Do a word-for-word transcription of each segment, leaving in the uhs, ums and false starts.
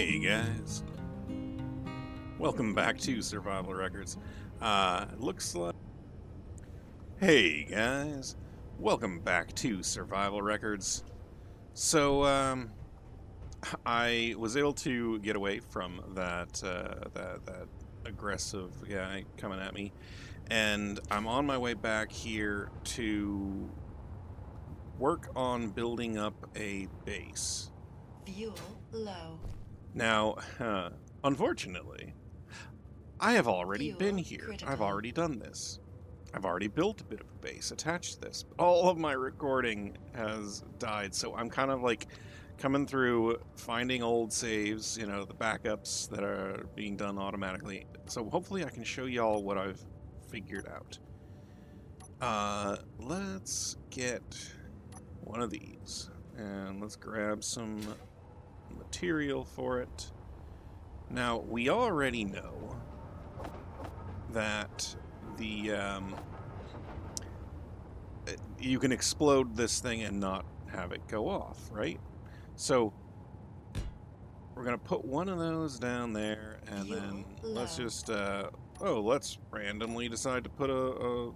Hey guys, welcome back to Survival Records. Uh, looks like. Hey guys, welcome back to Survival Records. So um, I was able to get away from that uh, that that aggressive guy coming at me, and I'm on my way back here to work on building up a base. Fuel low. Now, uh, unfortunately, I have already Fuel been here. Critical. I've already done this. I've already built a bit of a base attached to this. All of my recording has died, so I'm kind of like coming through, finding old saves, you know, the backups that are being done automatically. So hopefully I can show y'all what I've figured out. Uh, let's get one of these, and let's grab some material for it. Now, we already know that the um, you can explode this thing and not have it go off, right? So we're gonna put one of those down there, and you then love. let's just uh, oh, let's randomly decide to put a, a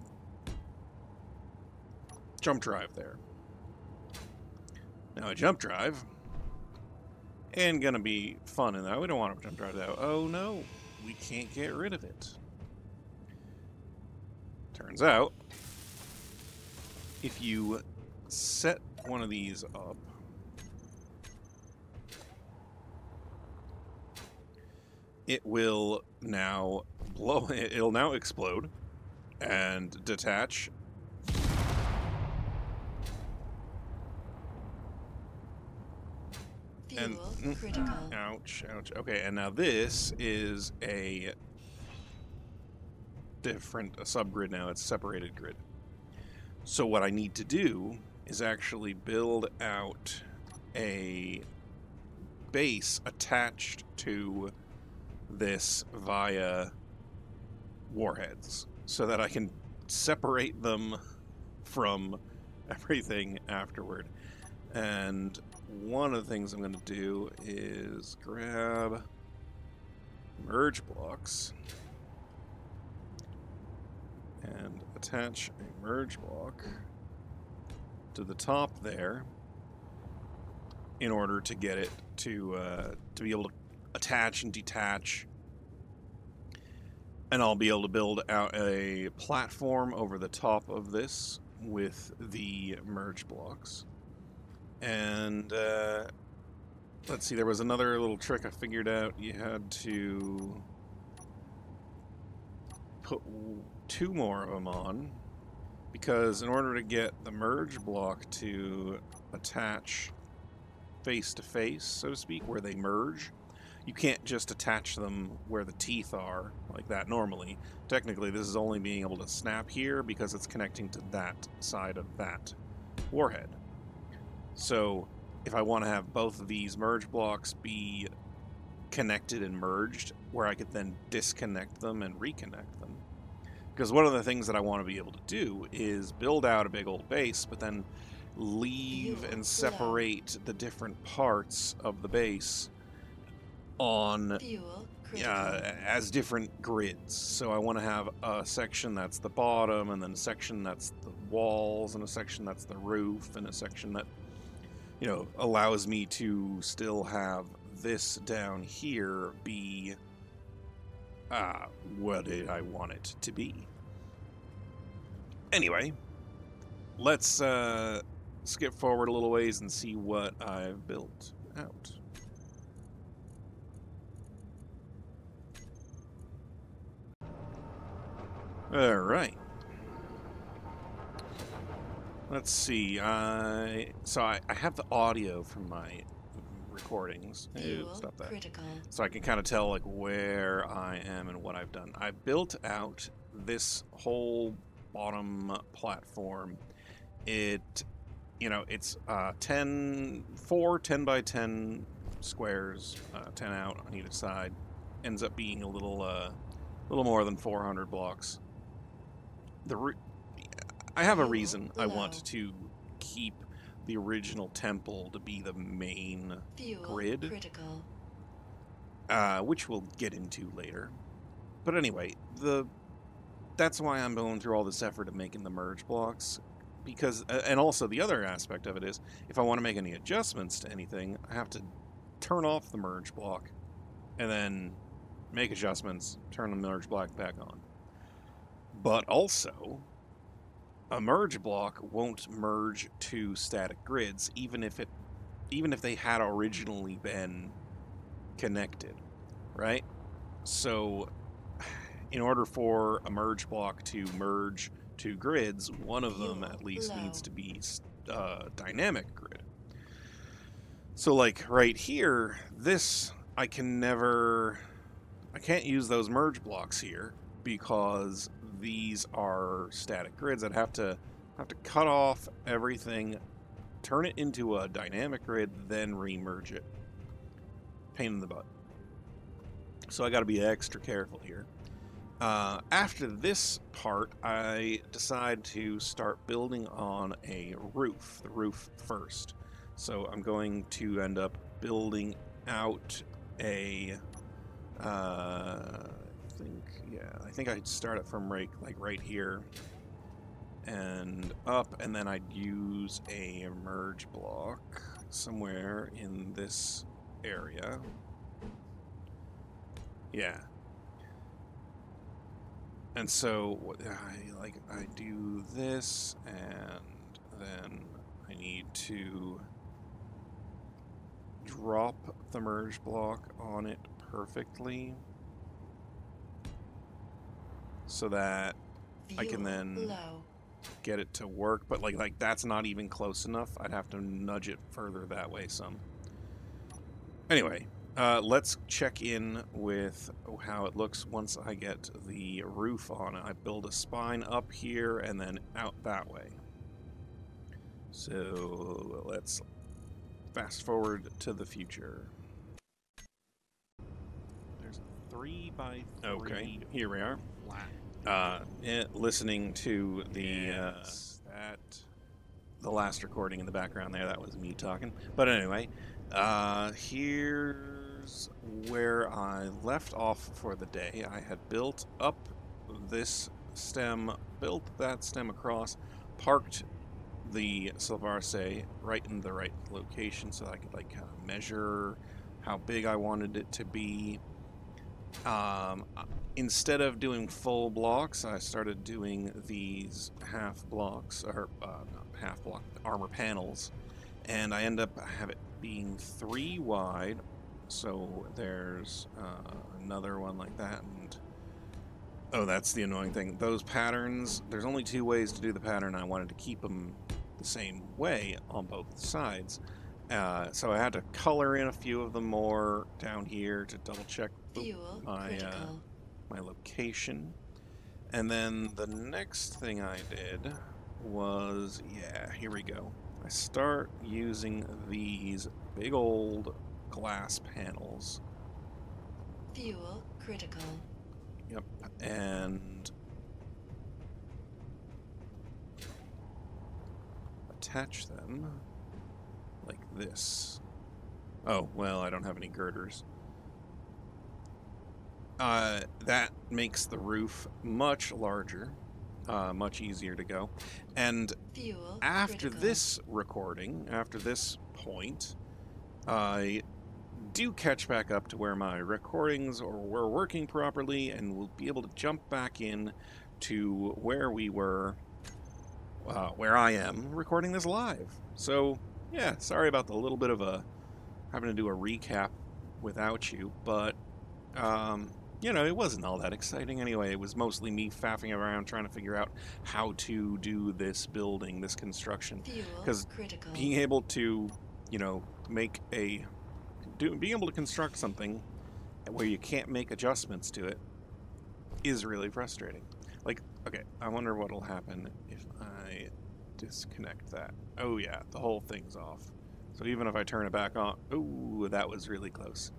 jump drive there. Now a jump drive. And gonna be fun in that. We don't want to jump drive that. Oh no, we can't get rid of it. Turns out, if you set one of these up, it will now blow. It'll now explode and detach. And, mm, ouch, ouch. Okay, and now this is a different a subgrid now. It's a separated grid. So what I need to do is actually build out a base attached to this via warheads so that I can separate them from everything afterward. And one of the things I'm going to do is grab merge blocks and attach a merge block to the top there in order to get it to uh, to be able to attach and detach, and I'll be able to build out a platform over the top of this with the merge blocks. And uh, let's see, there was another little trick I figured out. You had to put two more of them on, because in order to get the merge block to attach face to face, so to speak, where they merge, you can't just attach them where the teeth are like that normally. Technically, this is only being able to snap here because it's connecting to that side of that warhead. So, if I want to have both of these merge blocks be connected and merged, where I could then disconnect them and reconnect them. Because one of the things that I want to be able to do is build out a big old base, but then leave and separate the different parts of the base on uh, as different grids. So I want to have a section that's the bottom, and then a section that's the walls, and a section that's the roof, and a section that, you know, allows me to still have this down here be uh, what did I want it to be. Anyway, let's uh, skip forward a little ways and see what I've built out. All right. Let's see. I so I, I have the audio from my recordings. Ew, stop that. Critical. So I can kind of tell like where I am and what I've done. I built out this whole bottom platform. It, you know, it's uh, ten, four ten by ten squares, uh, ten out on either side. Ends up being a little, uh, little more than four hundred blocks. The re I have a reason I want to keep the original temple to be the main grid. uh, which we'll get into later. But anyway, the that's why I'm going through all this effort of making the merge blocks, because, and also the other aspect of it is, if I want to make any adjustments to anything, I have to turn off the merge block, and then make adjustments, turn the merge block back on. But also, a merge block won't merge two static grids, even if it, even if they had originally been connected, right? So, in order for a merge block to merge two grids, one of them at least no. needs to be uh, dynamic grid. So, like right here, this I can never, I can't use those merge blocks here because these are static grids. I'd have to have to cut off everything, turn it into a dynamic grid, then remerge it. Pain in the butt. So I got to be extra careful here. Uh, after this part, I decide to start building on a roof, the roof first. So I'm going to end up building out a, uh, I think, yeah, I think I'd start it from right, like right here and up, and then I'd use a merge block somewhere in this area. Yeah. And so, I, like, I do this, and then I need to drop the merge block on it perfectly, so that View I can then low. get it to work. But like, like that's not even close enough. I'd have to nudge it further that way some. Anyway. Uh, let's check in with how it looks once I get the roof on it. I build a spine up here and then out that way. So let's fast forward to the future. There's a three by three. Okay, here we are. Uh, listening to the yes, uh, that the last recording in the background there. That was me talking. But anyway, uh, here. Where I left off for the day, I had built up this stem, built that stem across, parked the Silvarsay right in the right location so I could like kind of measure how big I wanted it to be. Um, instead of doing full blocks, I started doing these half blocks, or uh, not half block armor panels, and I end up have it being three wide. So there's uh, another one like that, and oh, that's the annoying thing. Those patterns, there's only two ways to do the pattern. I wanted to keep them the same way on both sides. Uh, so I had to color in a few of them more down here to double check Fuel my, uh, my location. And then the next thing I did was, yeah, here we go. I start using these big old glass panels. Fuel critical. Yep, and attach them like this. Oh, well, I don't have any girders. Uh, that makes the roof much larger, uh, much easier to go. And Fuel after critical. this recording, after this point, I do catch back up to where my recordings or were working properly, and we'll be able to jump back in to where we were, uh, where I am recording this live. So yeah, sorry about the little bit of a having to do a recap without you, but um, you know, it wasn't all that exciting anyway. It was mostly me faffing around trying to figure out how to do this building, this construction, because being able to, you know, make a Do, being able to construct something where you can't make adjustments to it is really frustrating. Like, okay, I wonder what'll happen if I disconnect that. Oh yeah, the whole thing's off. So even if I turn it back on, ooh, that was really close.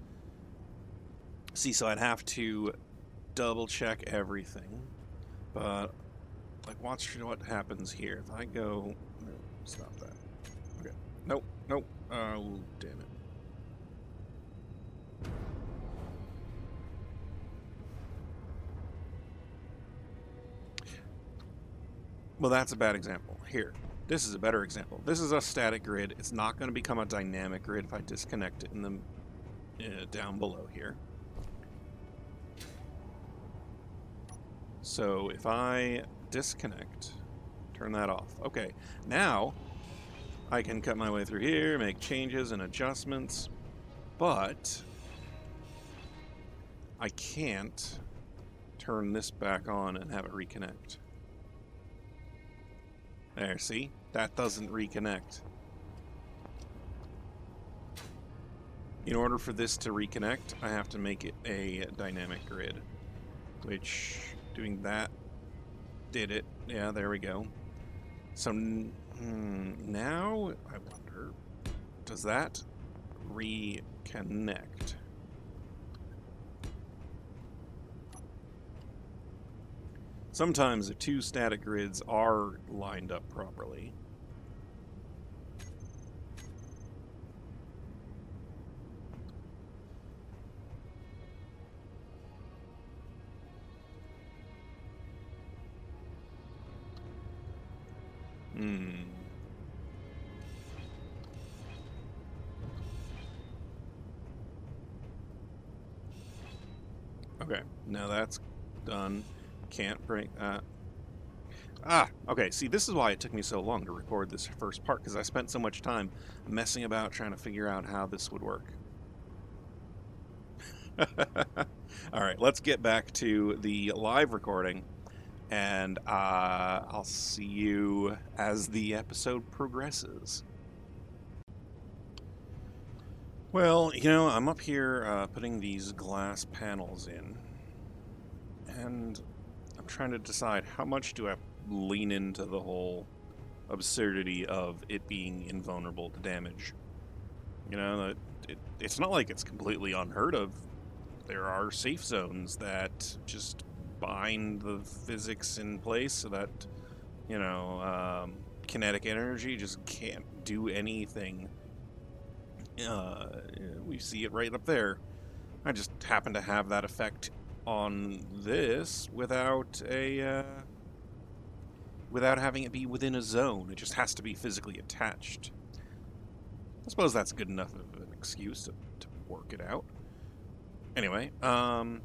See, so I'd have to double check everything. But, like, watch what happens here. If I go, no, stop that. Okay, nope, nope, oh, damn it. Well, that's a bad example. Here, this is a better example. This is a static grid. It's not going to become a dynamic grid if I disconnect it in the uh, down below here. So if I disconnect, turn that off. Okay, now I can cut my way through here, make changes and adjustments, but I can't turn this back on and have it reconnect. There, see? That doesn't reconnect. In order for this to reconnect, I have to make it a dynamic grid, which doing that did it. Yeah, there we go. So mm, now I wonder, does that reconnect? Sometimes the two static grids are lined up properly. Hmm. Okay, now that's done. Can't break that. Ah, okay, see, this is why it took me so long to record this first part, because I spent so much time messing about trying to figure out how this would work. Alright, let's get back to the live recording, and uh, I'll see you as the episode progresses. Well, you know, I'm up here uh, putting these glass panels in, and I'm trying to decide how much do I lean into the whole absurdity of it being invulnerable to damage. You know, it, it, it's not like it's completely unheard of. There are safe zones that just bind the physics in place so that, you know, um, kinetic energy just can't do anything. Uh, we see it right up there. I just happen to have that effect on this without a uh, without having it be within a zone. It just has to be physically attached. I suppose that's good enough of an excuse to, to work it out. Anyway, um,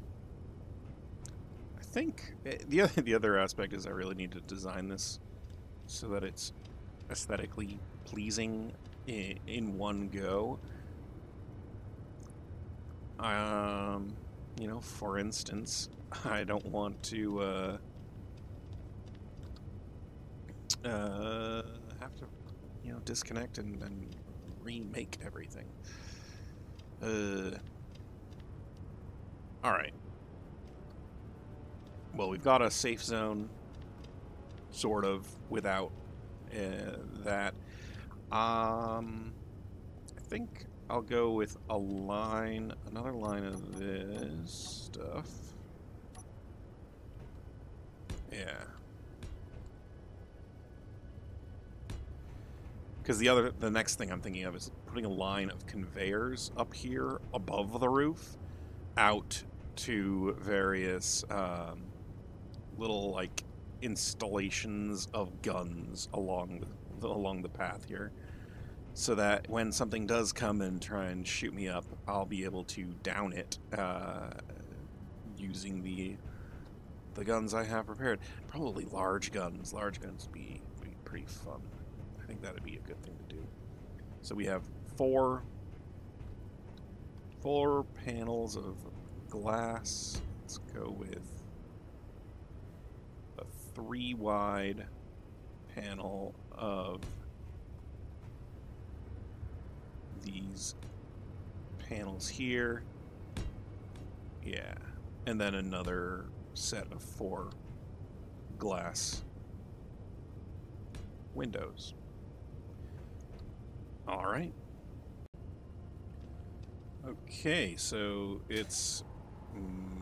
I think the other the other aspect is I really need to design this so that it's aesthetically pleasing in, in one go. Um. You know, for instance, I don't want to uh, uh, have to, you know, disconnect and, and remake everything. Uh, all right. Well, we've got a safe zone, sort of, without uh, that. Um, I think I'll go with a line, another line of this stuff. Yeah. Because the other, the next thing I'm thinking of is putting a line of conveyors up here above the roof out to various um, little, like, installations of guns along the, along the path here. So that when something does come and try and shoot me up, I'll be able to down it uh, using the the guns I have prepared. Probably large guns. Large guns would be, be pretty fun. I think that would be a good thing to do. So we have four, four panels of glass. Let's go with a three-wide panel of these panels here. Yeah. And then another set of four glass windows. All right. Okay, so it's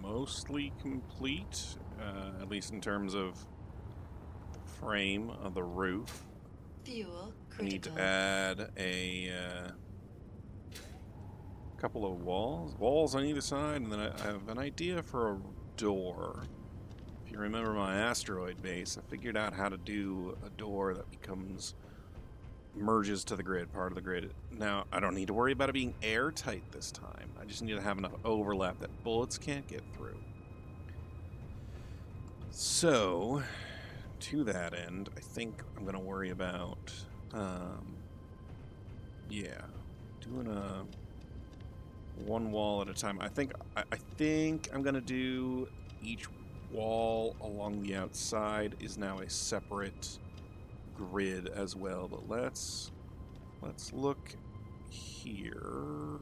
mostly complete, uh, at least in terms of the frame of the roof. Fuel critical. I need to add a uh, couple of walls, walls on either side, and then I have an idea for a door. If you remember my asteroid base, I figured out how to do a door that becomes merges to the grid, part of the grid. Now, I don't need to worry about it being airtight this time. I just need to have enough overlap that bullets can't get through. So, to that end, I think I'm going to worry about, um, yeah, doing a one wall at a time. I think, I, I think I'm going to do each wall along the outside is now a separate grid as well, but let's let's look here.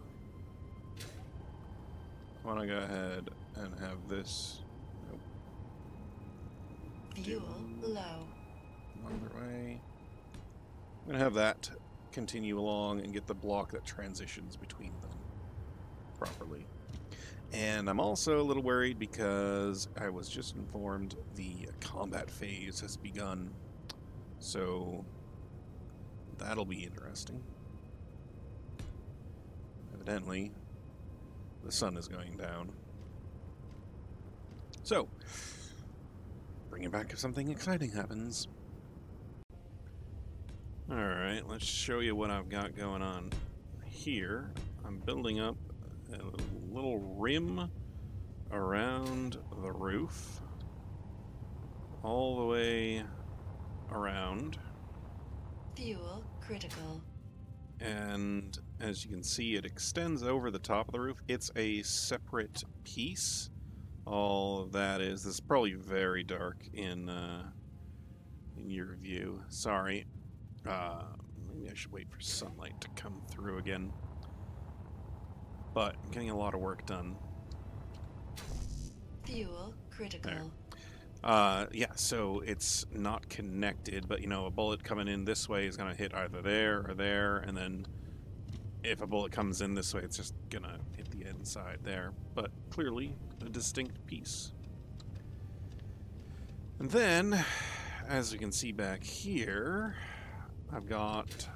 Why don't I go ahead and have this nope. Fuel low. Another way. I'm gonna have that continue along and get the block that transitions between them properly. And I'm also a little worried because I was just informed the combat phase has begun. So, that'll be interesting. Evidently, the sun is going down. So, bring it back if something exciting happens. Alright, let's show you what I've got going on here. I'm building up a little rim around the roof, all the way around. Fuel critical. And as you can see, it extends over the top of the roof. It's a separate piece. All of that is, this is probably very dark in uh, in your view. Sorry. Uh, maybe I should wait for sunlight to come through again. But I'm getting a lot of work done. Fuel critical. There. Uh, yeah, so it's not connected, but, you know, a bullet coming in this way is going to hit either there or there, and then if a bullet comes in this way, it's just going to hit the inside there. But clearly, a distinct piece. And then, as you can see back here, I've got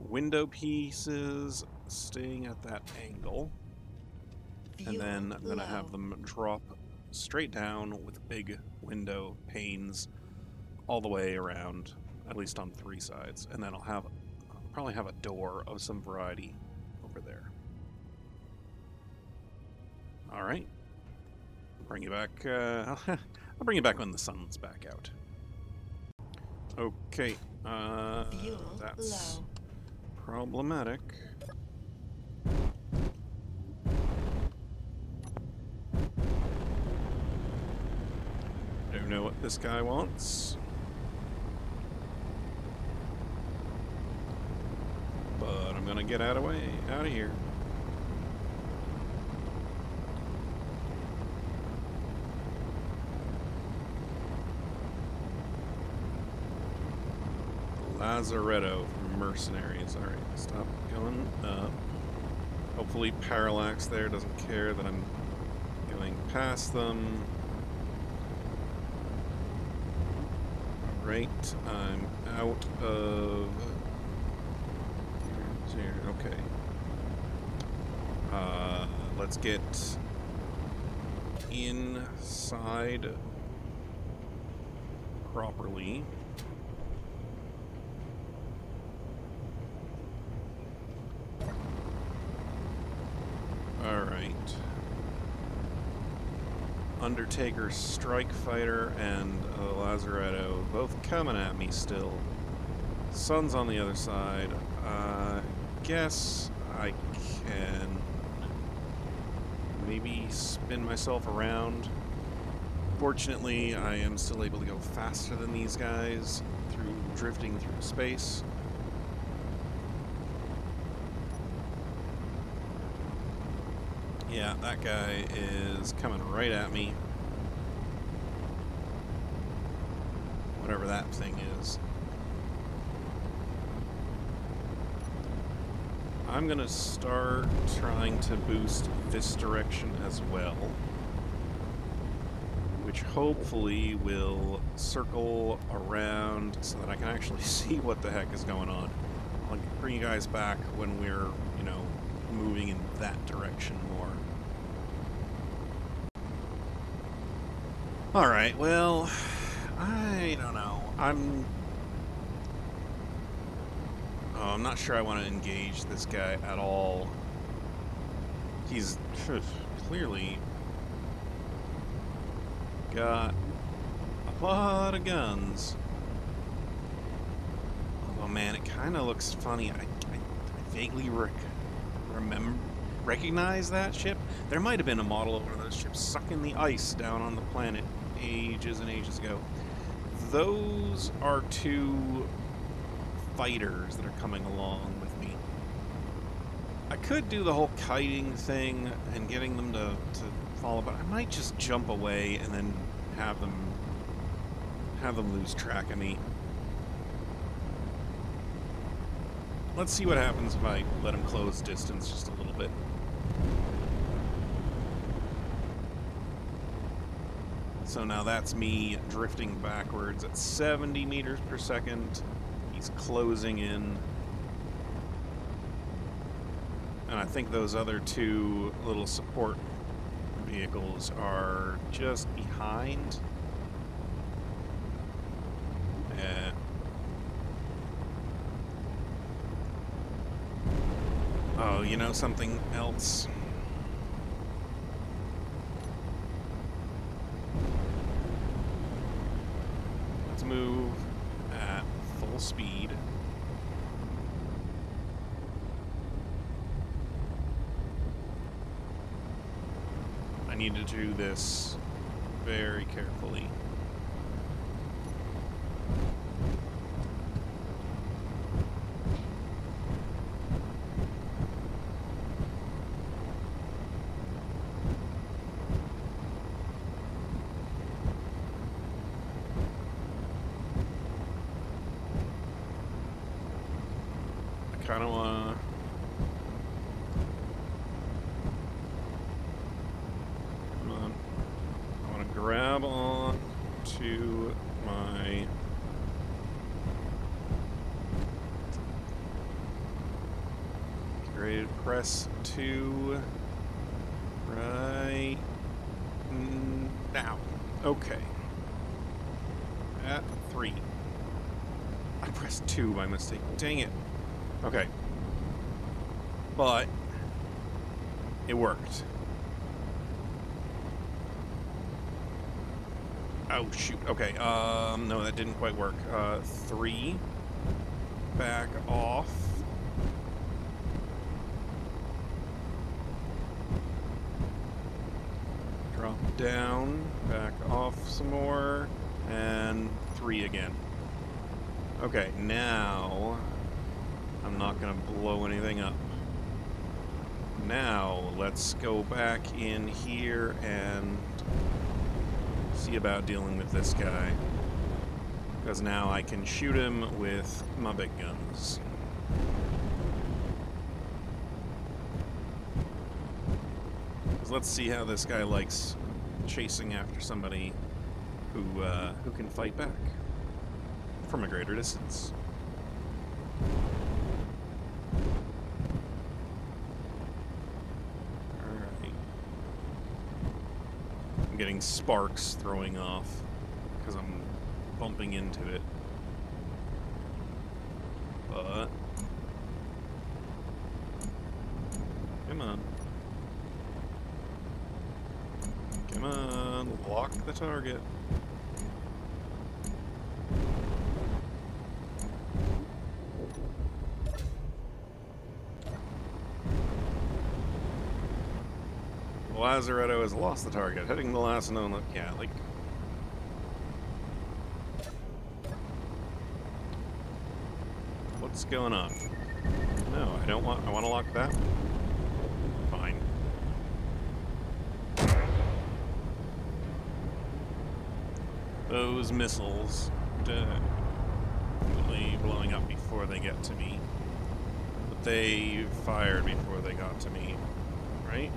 window pieces staying at that angle. And then I'm going to have them drop straight down with big window panes all the way around, at least on three sides. And then I'll have I'll probably have a door of some variety over there. All right. Bring it back. Uh, I'll bring it back when the sun's back out. Okay. Uh, that's problematic. Know what this guy wants, but I'm gonna get out of way out of here. Lazaretto from Mercenaries. All right, stop going up. Hopefully, Parallax there doesn't care that I'm going past them. Right, I'm out of here. Okay. Uh, let's get inside properly. All right. Undertaker, Strike Fighter, and uh, Lazaretto both coming at me still. Sun's on the other side. I uh, guess I can maybe spin myself around. Fortunately, I am still able to go faster than these guys through drifting through space. Yeah, that guy is coming right at me. Whatever that thing is. I'm going to start trying to boost this direction as well, which hopefully will circle around so that I can actually see what the heck is going on. I'll bring you guys back when we're, you know, moving in that direction more. Alright, well, I don't know. I'm... Oh, I'm not sure I want to engage this guy at all. He's clearly got a lot of guns. Oh man, it kind of looks funny. I, I, I vaguely rec remember recognize that ship. There might have been a model of one of those ships sucking the ice down on the planet ages and ages ago. Those are two fighters that are coming along with me. I could do the whole kiting thing and getting them to, to follow, but I might just jump away and then have them have them lose track of me. Let's see what happens if I let them close distance just a little bit. So now that's me drifting backwards at seventy meters per second. He's closing in. And I think those other two little support vehicles are just behind. Uh, oh, you know something else? Let's move at full speed. I need to do this very carefully. I kind of want to... Press two right now. Okay. At three. I pressed two by mistake. Dang it. Okay. But it worked. Oh shoot. Okay. Um no, that didn't quite work. Uh three. Back off. Down, back off some more, and three again. Okay, now I'm not gonna blow anything up. Now let's go back in here and see about dealing with this guy, because now I can shoot him with my big guns. Let's see how this guy likes chasing after somebody who uh, who can fight back from a greater distance. Alright. I'm getting sparks throwing off because I'm bumping into it. But... Come on. Come on, lock the target. Lazaretto has lost the target, hitting the last known. Yeah, like. What's going on? No, I don't want. I want to lock that. Those missiles definitely blowing up before they get to me. But they fired before they got to me, right?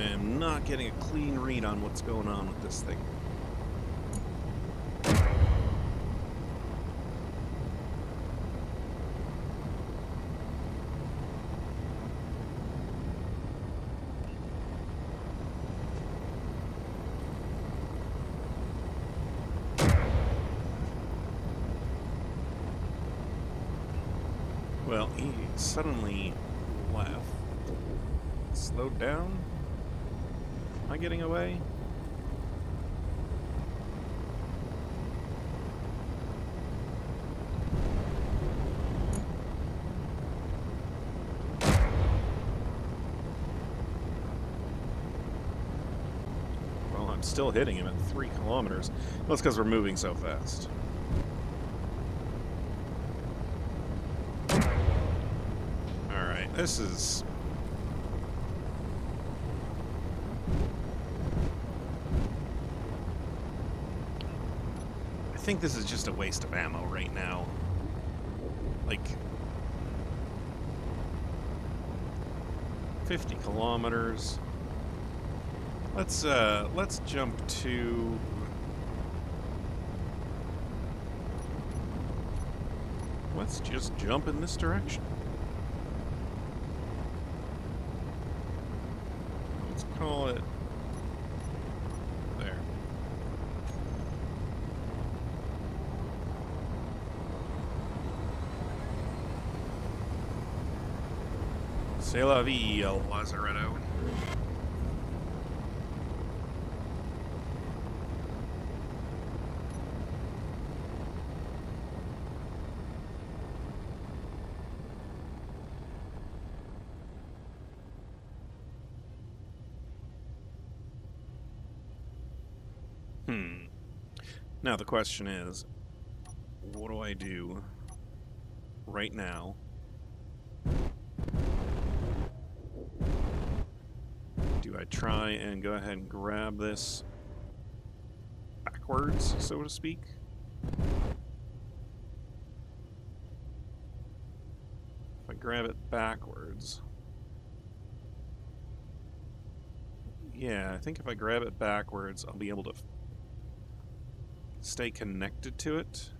I am not getting a clean read on what's going on with this thing. Well, he suddenly left. Slowed down? Am I getting away? Well, I'm still hitting him at three kilometers. Well, it's because we're moving so fast. This is... I think this is just a waste of ammo right now. Like... fifty kilometers. Let's, uh, let's jump to... Let's just jump in this direction. Call it there. C'est la vie, Lazaretto. Now the question is, what do I do right now? Do I try and go ahead and grab this backwards, so to speak? If I grab it backwards... Yeah, I think if I grab it backwards, I'll be able to... stay connected to it.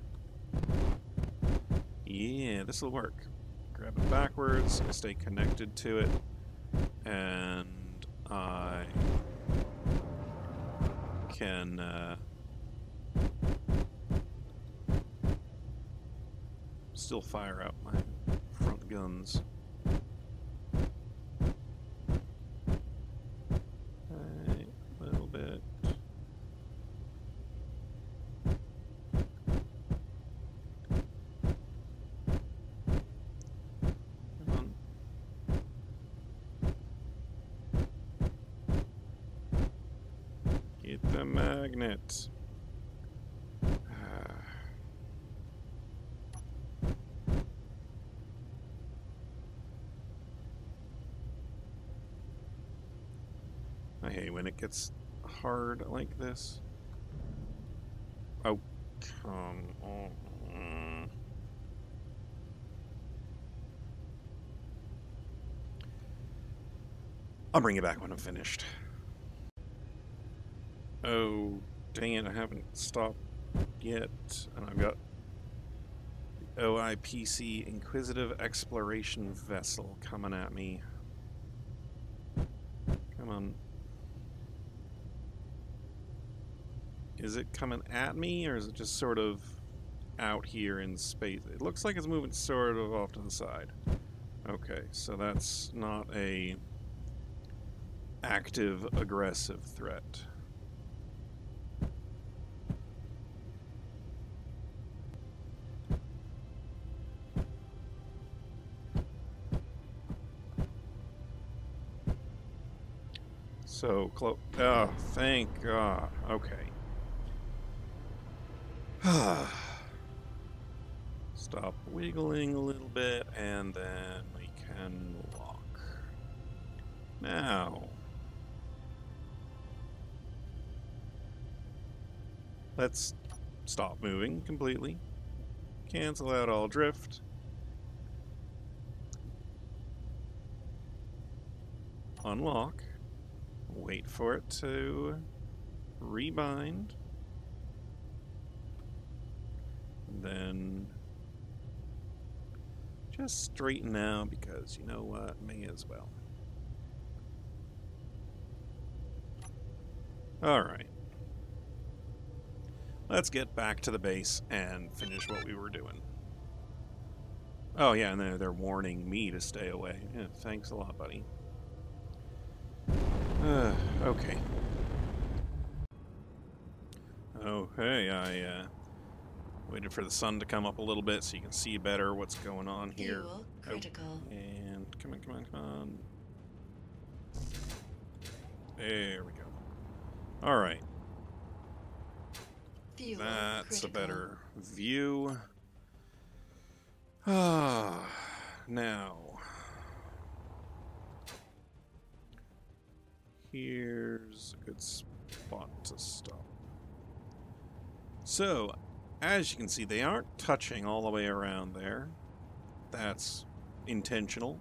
Yeah, this will work. Grab it backwards, I stay connected to it, and I can uh, still fire out my front guns. The magnet. I hate when it gets hard like this. Oh, come on. I'll bring you back when I'm finished. Oh, dang it, I haven't stopped yet, and I've got the O I P C Inquisitive Exploration Vessel coming at me. Come on. Is it coming at me, or is it just sort of out here in space? It looks like it's moving sort of off to the side. Okay, so that's not a active, aggressive threat. So close. Oh, thank God. Okay. Stop wiggling a little bit, and then we can lock. Now, let's stop moving completely. Cancel out all drift. Unlock. Wait for it to rebind. Then just straighten out, because you know what, may as well. Alright. Let's get back to the base and finish what we were doing. Oh yeah, and they're, they're warning me to stay away. Yeah, thanks a lot, buddy. Uh, okay. Okay, I uh, waited for the sun to come up a little bit so you can see better what's going on here. Fuel critical. Oh, and come on, come on, come on. There we go. All right. Fuel That's critical. a better view. Ah, now here's a good spot to stop. So, as you can see, they aren't touching all the way around there. That's intentional.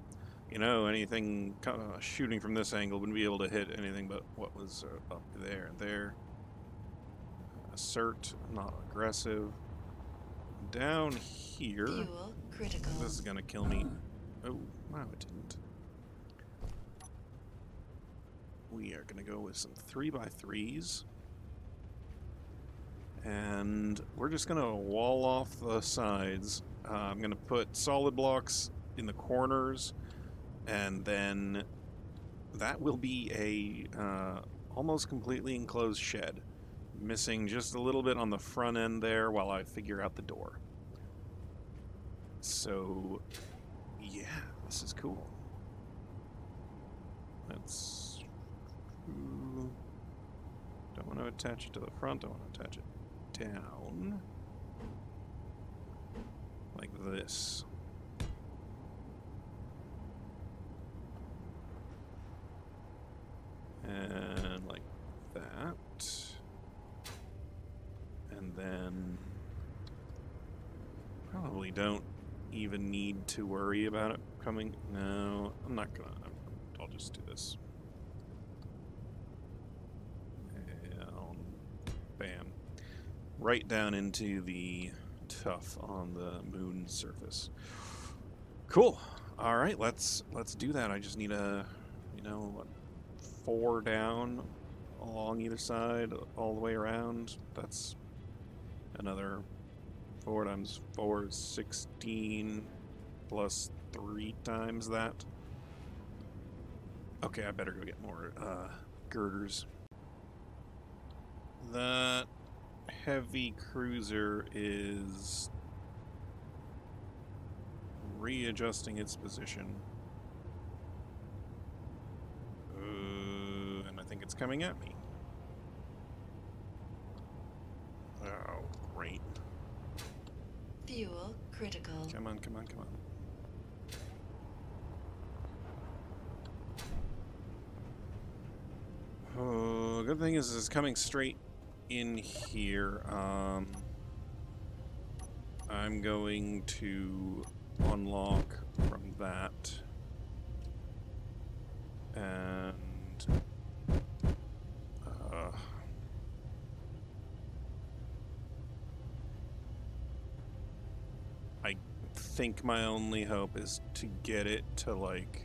You know, anything kind of shooting from this angle wouldn't be able to hit anything but what was uh, up there and there. Assert, not aggressive. Down here. Fuel critical. This is gonna kill me. Oh, no, it didn't. We are gonna go with some three by threes. And we're just gonna wall off the sides. Uh, I'm gonna put solid blocks in the corners, and then that will be a uh, almost completely enclosed shed. Missing just a little bit on the front end there while I figure out the door. So, yeah, this is cool. Let's... Don't want to attach it to the front, don't want to attach it down. Like this. And like that. And then probably don't even need to worry about it coming. No, I'm not gonna. I'm, I'll just do this. And bam. Right down into the tuff on the moon surface. Cool. All right, let's let's do that. I just need a, you know, what, four down along either side, all the way around. That's another four times four is sixteen, plus three times that. Okay, I better go get more uh, girders. That heavy cruiser is readjusting its position. Uh, and I think it's coming at me. Oh. Great. Fuel critical. Come on, come on, come on. Oh, good thing is it's coming straight in here. Um, I'm going to unlock from that. And... Uh... I think my only hope is to get it to, like,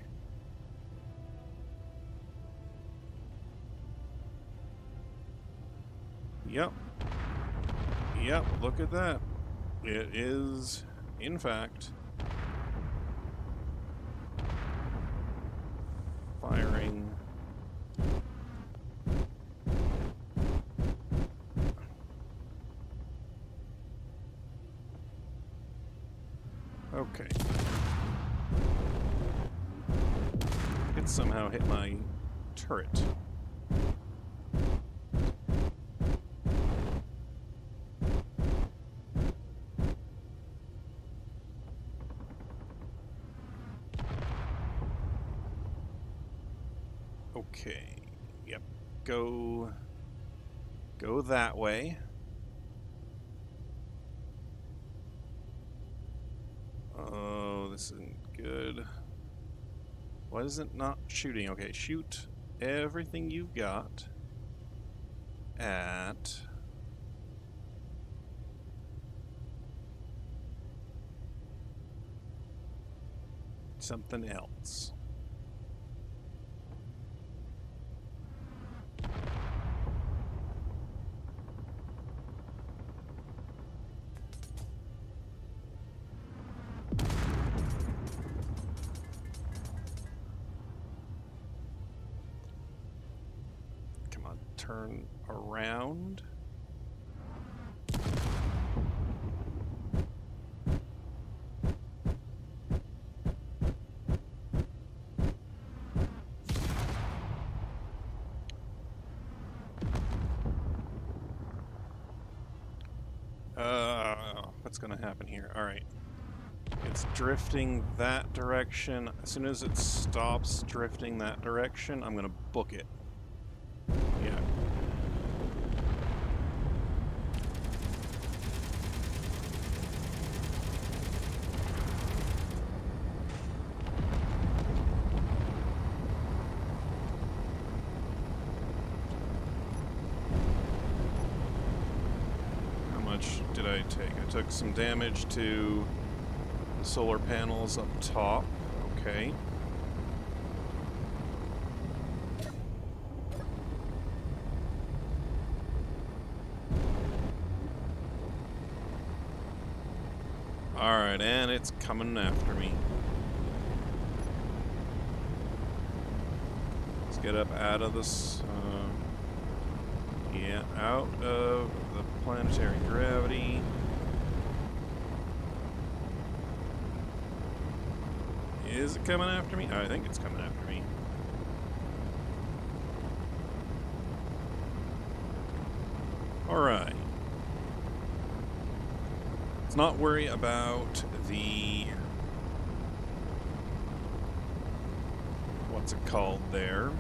yep, yep, look at that. It is, in fact, firing. Okay. It somehow hit my turret. Okay. Yep. Go... Go that way. This isn't good. Why is it not shooting? Okay, shoot everything you've got at something else. Turn around. Uh, what's going to happen here? All right. It's drifting that direction. As soon as it stops drifting that direction, I'm going to book it. Took some damage to the solar panels up top. Okay. Alright, and it's coming after me. Let's get up out of this. Uh, yeah, out of the planetary gravity. Is it coming after me? I think it's coming after me. Alright. Let's not worry about the... what's it called there?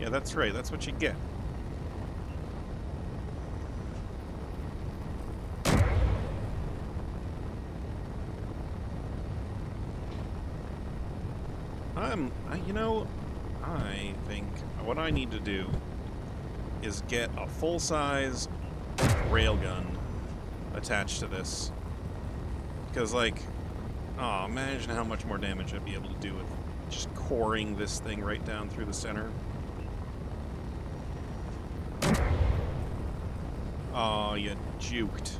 Yeah, that's right. That's what you get. I'm, I, you know, I think what I need to do is get a full-size railgun attached to this. Because, like, oh, imagine how much more damage I'd be able to do with just coring this thing right down through the center. Oh, you juked.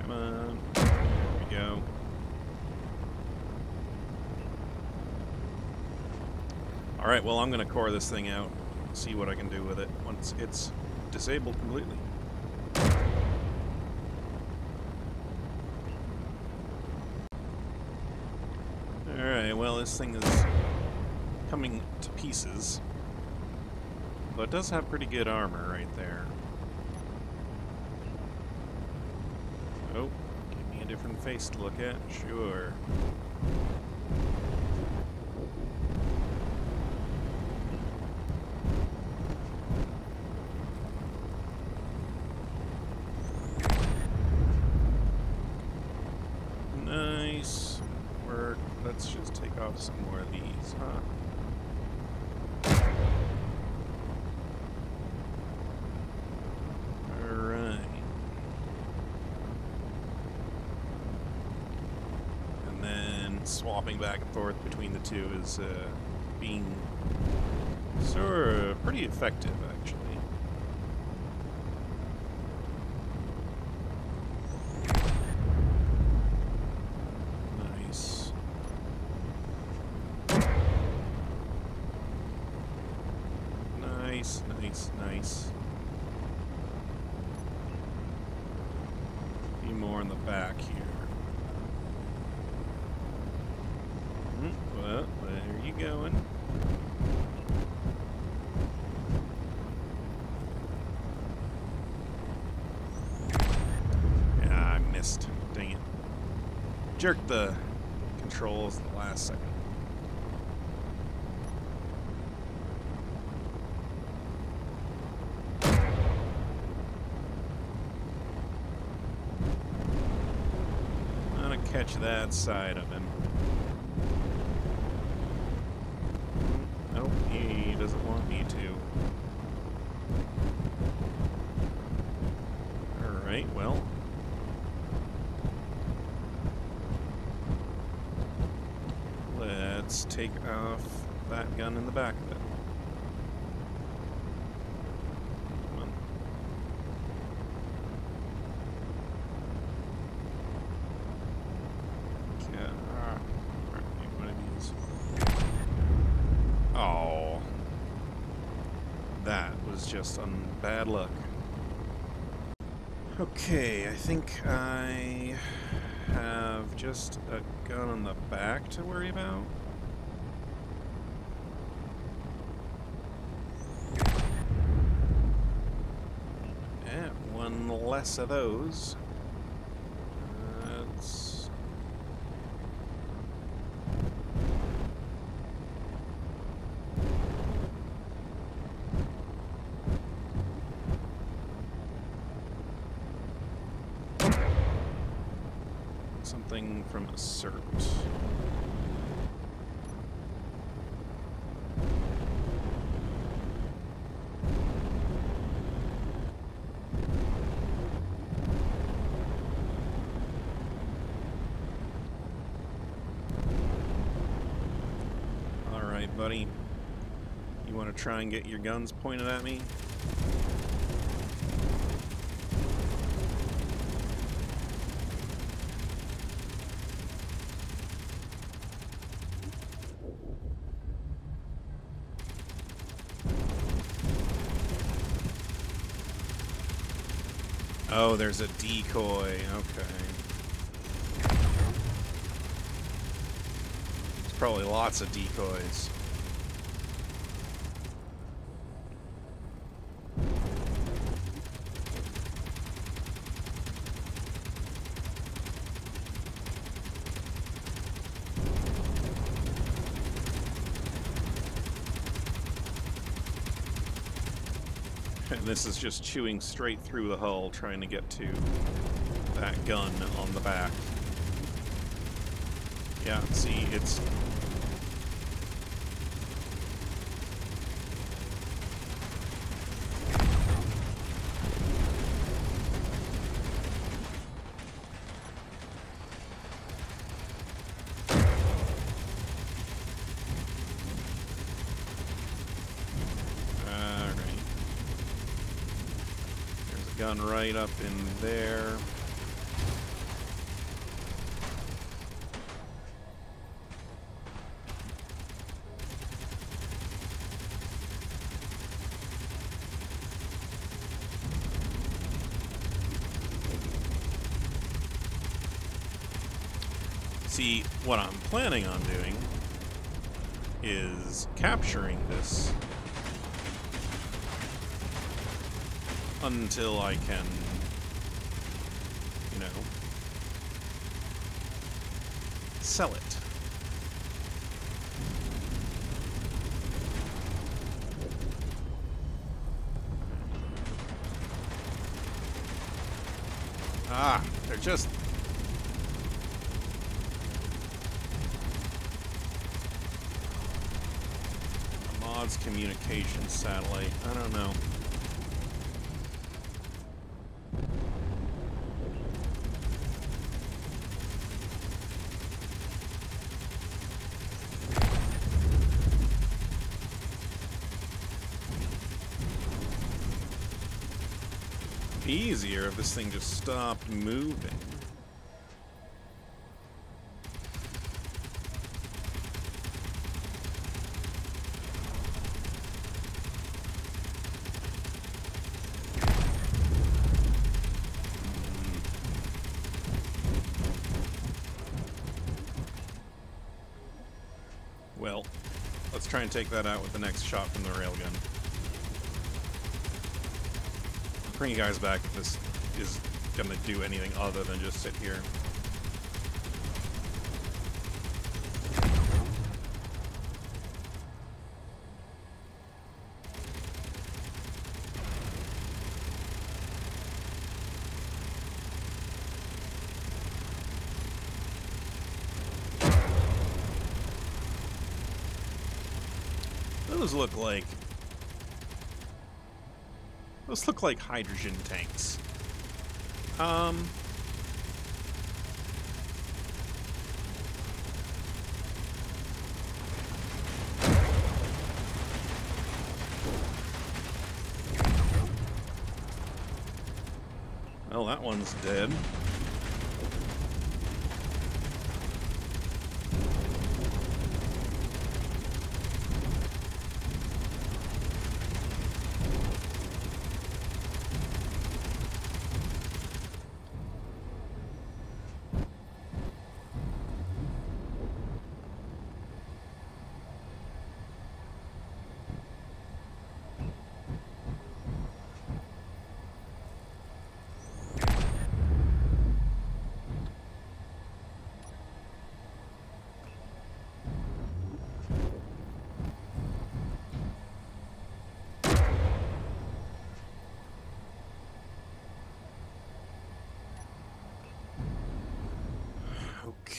Come on. There we go. Alright, well, I'm going to core this thing out. See what I can do with it once it's disabled completely. Alright, well, this thing is coming to pieces. But it does have pretty good armor right there. Oh, give me a different face to look at. Sure. Some more of these, huh? Alright. And then swapping back and forth between the two is uh, being sort of pretty effective, actually. Nice, nice, nice. A few more in the back here. Well, where are you going? Ah, I missed. Dang it. Jerked the controls in the last second. I'm gonna catch that side of him. Doesn't want me to. Alright, well. Let's take off that gun in the back of it. Come on. Okay. One of these. Oh. That was just um, bad luck. Okay, I think I have just a gun in the back to worry about. Yeah, one less of those. Something from assert. All right, buddy. You want to try and get your guns pointed at me? Oh, there's a decoy. Okay. There's probably lots of decoys. And this is just chewing straight through the hull, trying to get to that gun on the back. Yeah, see, it's... Gun right up in there. See, what I'm planning on doing is capturing this until I can, you know, sell it. Ah, they're just... a mod's communication satellite. I don't know. Easier if this thing just stopped moving. Let's try and take that out with the next shot from the railgun. I'll bring you guys back if this is gonna do anything other than just sit here. Those look like those look like hydrogen tanks. Um, well, that one's dead.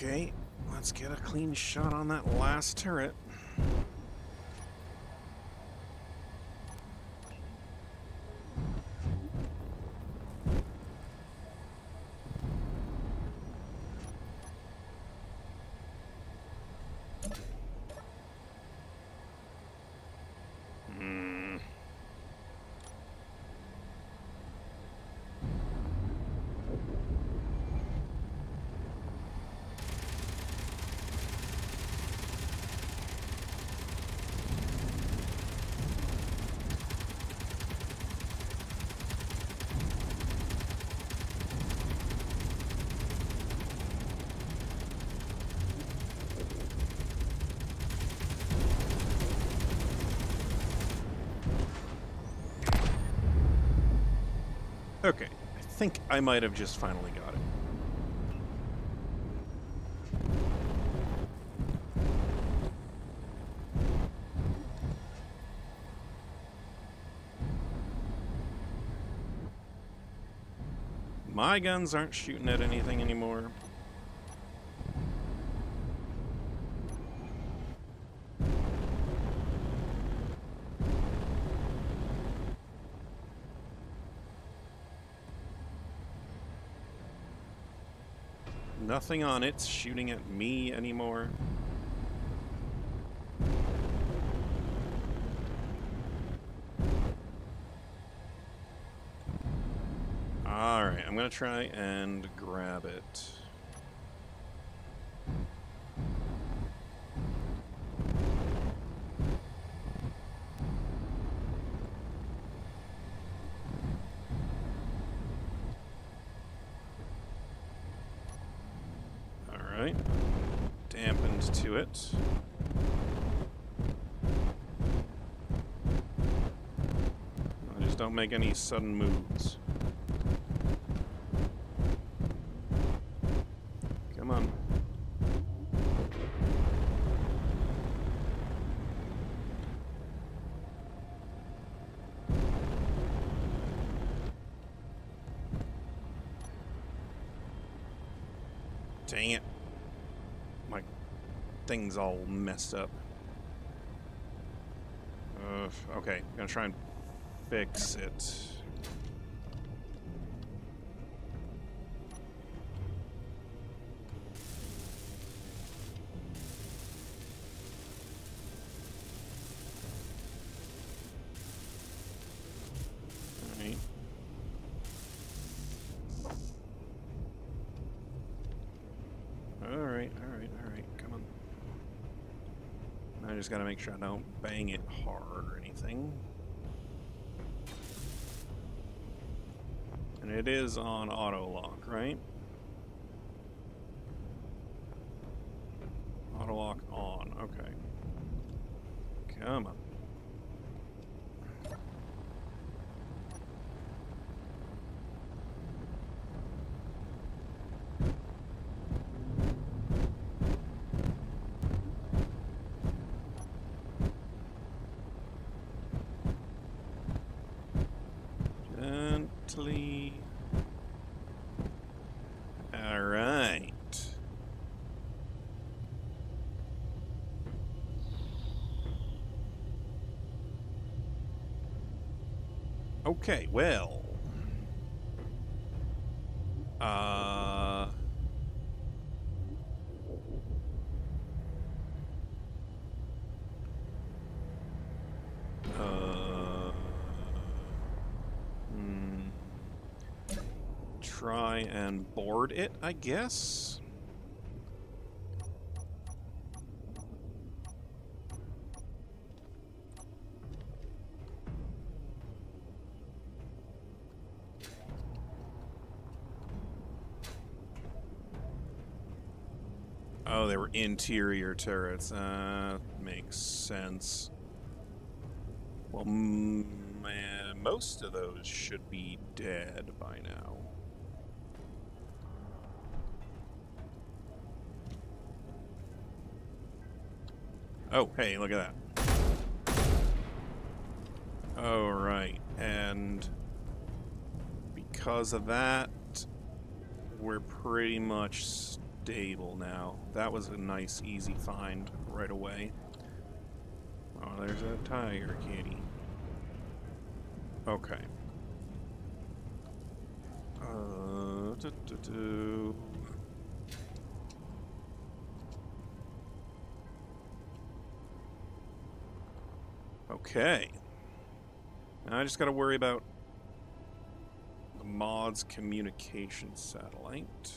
Okay, let's get a clean shot on that last turret. Okay, I think I might have just finally got it. My guns aren't shooting at anything anymore. Nothing on it's shooting at me anymore. All right, I'm gonna try and grab it. Dampened to it. I just don't make any sudden moves. Come on. Dang it. Things all messed up. Uh, okay, I'm gonna try and fix it. All right. All right. All right. All right. Come on. I just gotta make sure I don't bang it hard or anything. And it is on auto lock, right? Auto lock on, okay. Come on. Okay, well, uh, uh, hmm, try and board it, I guess. Oh, they were interior turrets. Uh, makes sense. Well, m uh, most of those should be dead by now. Oh, hey, look at that. All right, and because of that, we're pretty much stable now. That was a nice, easy find right away. Oh, there's a tiger kitty. Okay. Uh, do, do, do. Okay. Now I just gotta worry about the mod's communication satellite.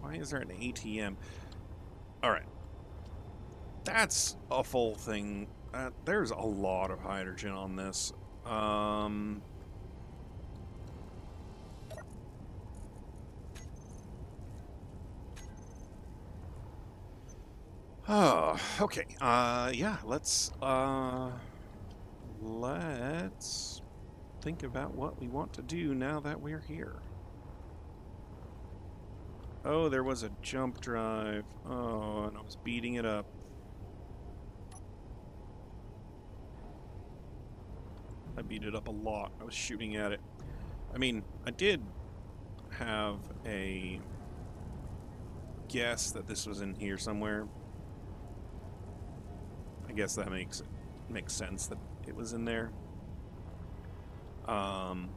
Why is there an A T M? Alright. That's a full thing. Uh, there's a lot of hydrogen on this. Um, oh, okay. Uh, yeah, let's... Uh, let's think about what we want to do now that we're here. Oh, there was a jump drive. Oh, and I was beating it up. I beat it up a lot. I was shooting at it. I mean, I did have a guess that this was in here somewhere. I guess that makes makes sense that it was in there. Um...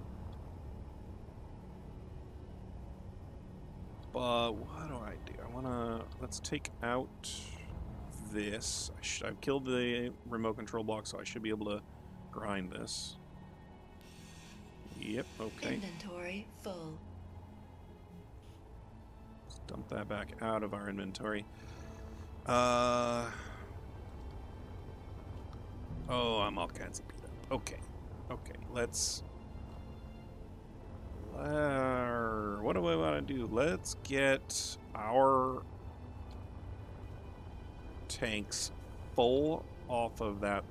But what do I do? I wanna... Let's take out this. I should, I've killed the remote control block, so I should be able to grind this. Yep, okay. Inventory full. Let's dump that back out of our inventory. Uh... Oh, I'm all kinds of beat up. Okay. Okay, let's... Uh, what do I want to do? Let's get our tanks full off of that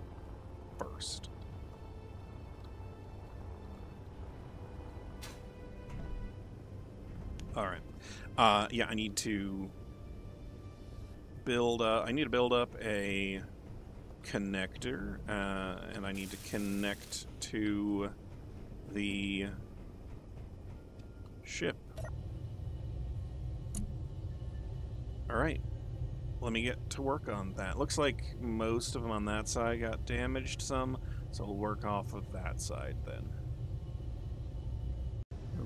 first. All right. Uh, yeah, I need to build. Uh, I need to build up a connector, uh, and I need to connect to the ship. Alright. Let me get to work on that. Looks like most of them on that side got damaged some, so we'll work off of that side then.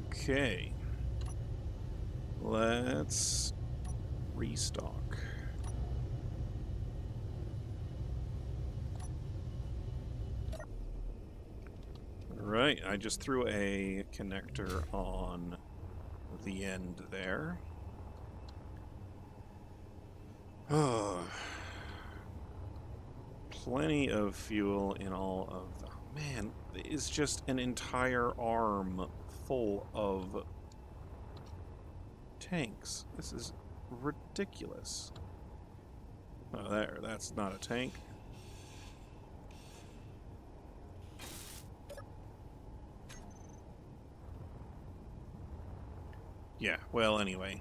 Okay. Let's restock. Alright, I just threw a connector on the end there. Oh, plenty of fuel in all of them. Man, it's just an entire arm full of tanks. This is ridiculous. Oh, there. That's not a tank. Yeah, well, anyway.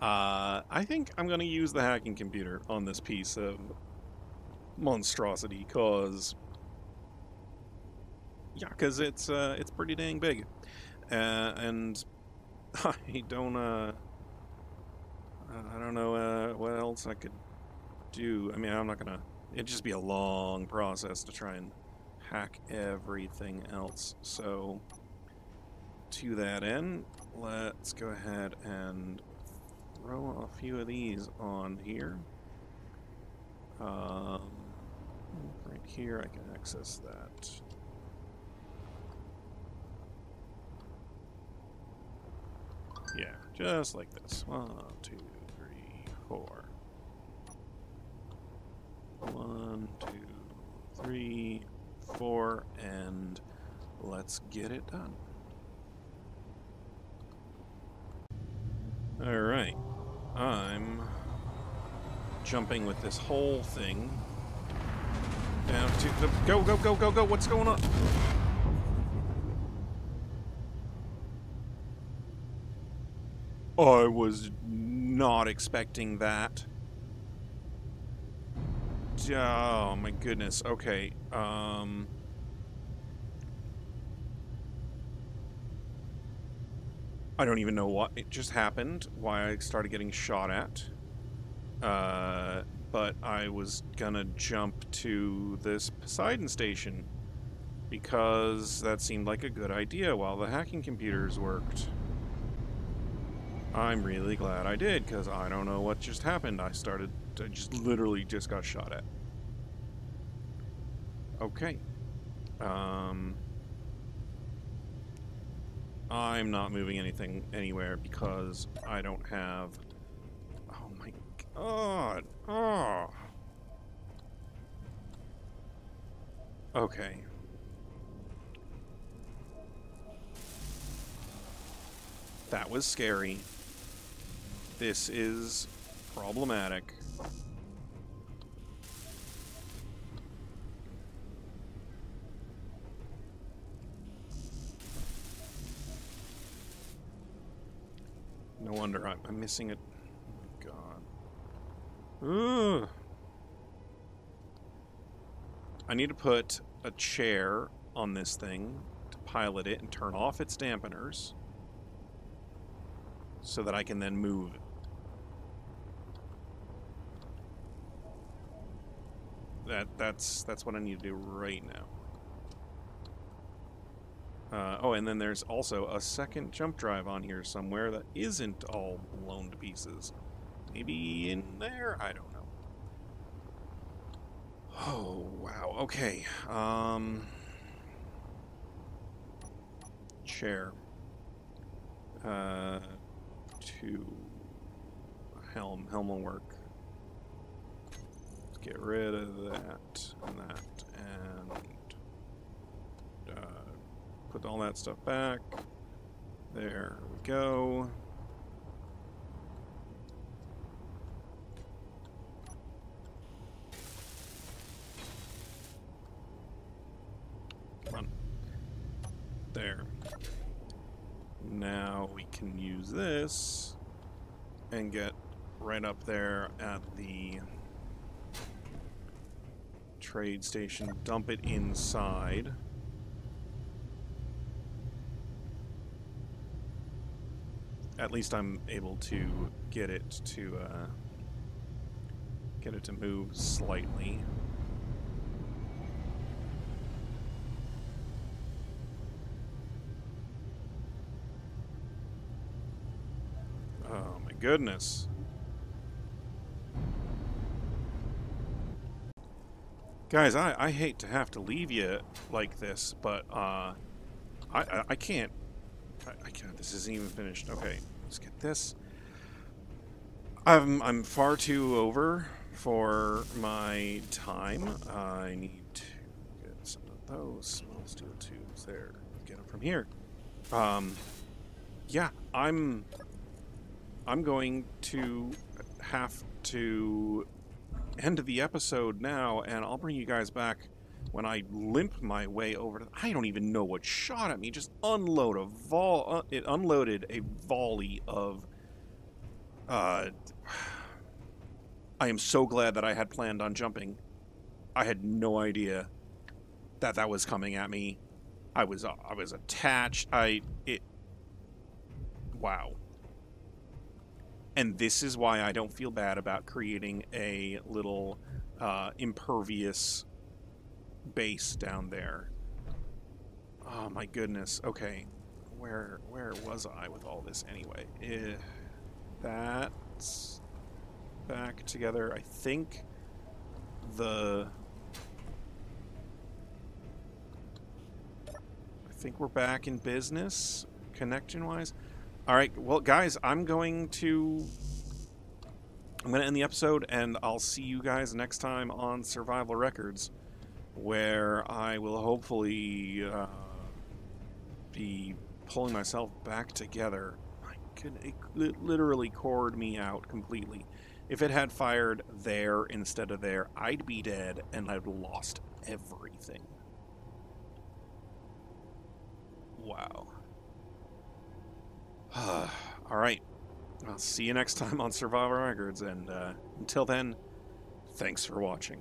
Uh, I think I'm going to use the hacking computer on this piece of monstrosity, because... yeah, because it's, uh, it's pretty dang big. Uh, and I don't, uh... I don't know uh, what else I could do. I mean, I'm not going to... it'd just be a long process to try and hack everything else, so... to that end, let's go ahead and throw a few of these on here. Um, right here, I can access that. Yeah, just like this. One, two, three, four. One, two, three, four, and let's get it done. Alright, I'm jumping with this whole thing down to the... Go, go, go, go, go! What's going on? I was not expecting that. Oh my goodness, okay. Um... I don't even know what it just happened, why I started getting shot at, uh, but I was gonna jump to this Poseidon station because that seemed like a good idea while the hacking computers worked. I'm really glad I did, because I don't know what just happened. I started, I just literally just got shot at. Okay. Um... I'm not moving anything anywhere because I don't have... oh my god. Oh. Okay. That was scary. This is problematic. No wonder I'm, I'm missing it. Oh my god. Ugh. I need to put a chair on this thing to pilot it and turn off its dampeners so that I can then move. That that's that's what I need to do right now. Uh, oh, and then there's also a second jump drive on here somewhere that isn't all blown to pieces. Maybe in there? I don't know. Oh, wow. Okay. Um, chair. Uh, to helm. Helm will work. Let's get rid of that and that and... Uh, put all that stuff back. There we go. Come on. There. Now we can use this and get right up there at the trade station. Dump it inside. At least I'm able to get it to uh, get it to move slightly. Oh my goodness. Guys, I, I hate to have to leave you like this, but uh, I, I, I can't. I, I can't. This isn't even finished. Okay. Let's get this. I'm, I'm far too over for my time. I need to get some of those small steel tubes there. Get them from here. Um, yeah, I'm I'm going to have to end the episode now, and I'll bring you guys back when I limp my way over to... I don't even know what shot at me. Just unload a vol... Uh, it unloaded a volley of... Uh, I am so glad that I had planned on jumping. I had no idea that that was coming at me. I was uh, I was attached. I... It... Wow. And this is why I don't feel bad about creating a little uh, impervious... base down there. Oh my goodness. Okay, where where was I with all this anyway? Eh, that's back together. I think the I think we're back in business connection wise. All right, well guys, I'm going to I'm going to end the episode, and I'll see you guys next time on Survival Records, where I will hopefully uh, be pulling myself back together. My goodness, it literally cored me out completely. If it had fired there instead of there, I'd be dead and I'd lost everything. Wow. All right. I'll see you next time on Survival Records, and uh, until then, thanks for watching.